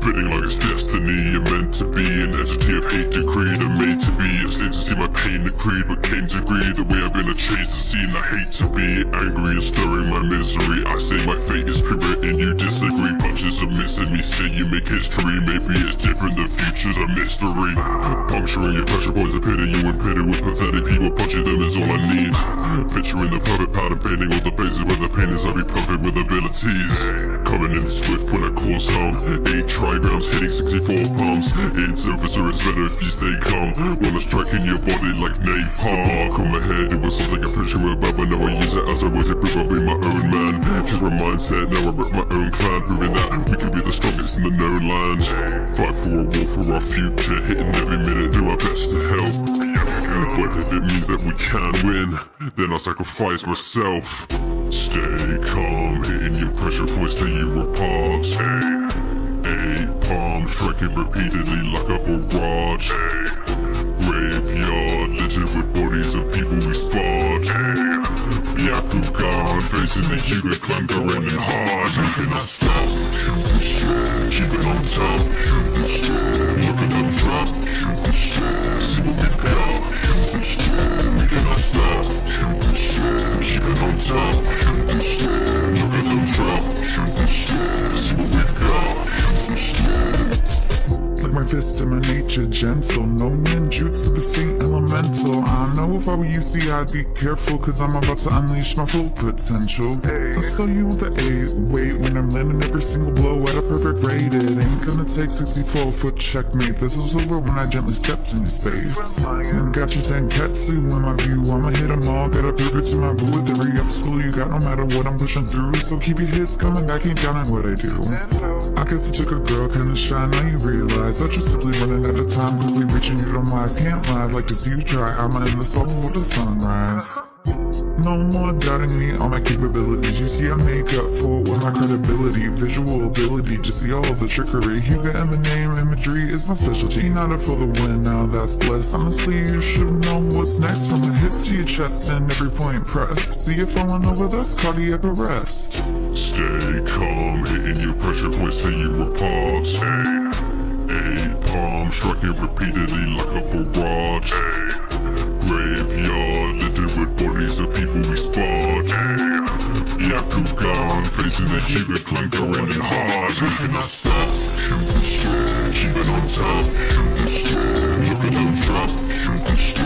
spitting like it's destiny. You're meant to be an entity of hate decreed and made to be. It's late to see my pain decreed, but came to greed. The way I've been, I change the scene. I hate to be angry and stirring my misery. I say my fate is pre-written, you disagree. Punches are missing me, say you make history. Maybe it's different, the future's a mystery. Puncturing your pressure points are pitting you and pitting with pathetic people. Punching them is all I need. Picturing the perfect pattern, painting all the places where the pain is. I'll be perfect with abilities. Coming in swift when I cause harm. 8 trigrams, hitting 64 palms. It's over, so it's better if you stay calm. Wanna strike in your body like napalm. Mark on my head, it was something I'm finishing with bad, but now I use it as a way to prove I'll be my own man. Here's my mindset, now I rep my own clan, proving that we can be the strongest in the known land. Fight for a war for our future, hitting every minute, do my best to help. But if it means that we can win, then I'll sacrifice myself. Stay calm, hitting your pressure points till you repulse. Eight palms, striking repeatedly like a barrage. Graveyard, littered with bodies of people we sparred. Byakugan, facing the Byakugan clan, going in hard. We cannot stop, keeping on top. Look at them drop, see what we've got. We cannot stop, keeping on top. Look at them drop, see what we've got. Like my fist and my nature gentle, no ninjutsu, this ain't elemental. I know if I were you, see I'd be careful, cause I'm about to unleash my full potential. I'll sell you with the 8-weight when I'm landing every single blow at a perfect rate. It ain't gonna take 64 for checkmate. This was over when I gently stepped into space. Got your tenketsu in my view, I'ma hit them all, gotta pivot to my boo with every obstacle you got, no matter what I'm pushing through. So keep your hits coming, I can't count on what I do. I guess I took a girl kinda shy, now you realize that you're simply running out of time, quickly reaching you to my eyes. Can't lie, like this you try. I'ma end this all before the sunrise. No more doubting me on my capabilities. You see I make up for it with my credibility, visual ability to see all of the trickery. You got in the name, imagery is my specialty. Not up for the win, now that's bliss. Honestly, you should've known what's next. From the hits to your chest and every point pressed. See you falling over, that's cardiac arrest. Stay calm, hitting your pressure points till you repulse. Eight palms, striking repeatedly like a barrage. Graveyard, littered with bodies of people we sparred. Byakugan, facing the Byakugan clan, going in hard. We cannot stop, keep it on top. Look at them drop.